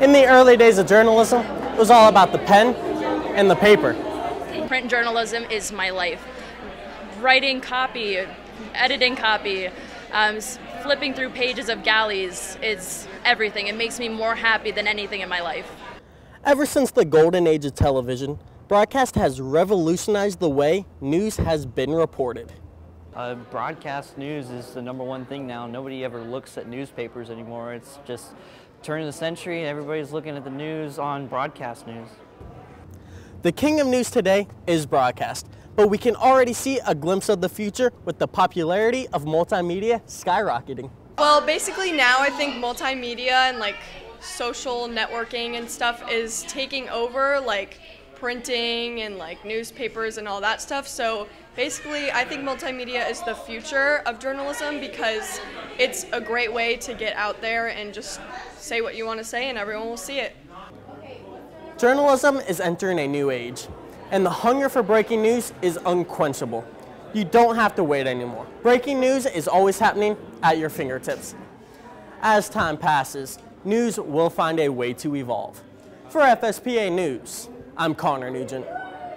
In the early days of journalism, it was all about the pen and the paper. Print journalism is my life. Writing copy, editing copy, flipping through pages of galleys is everything. It makes me more happy than anything in my life. Ever since the golden age of television, broadcast has revolutionized the way news has been reported. Broadcast news is the #1 thing now. Nobody ever looks at newspapers anymore. It's just turn of the century, everybody's looking at the news on broadcast news. The king of news today is broadcast, but we can already see a glimpse of the future with the popularity of multimedia skyrocketing. Well, basically now I think multimedia and like social networking and stuff is taking over like printing and like newspapers and all that stuff. So basically, I think multimedia is the future of journalism because it's a great way to get out there and just say what you want to say and everyone will see it. Journalism is entering a new age, and the hunger for breaking news is unquenchable. You don't have to wait anymore. Breaking news is always happening at your fingertips. As time passes, news will find a way to evolve. For FSPA News, I'm Connor Nugent.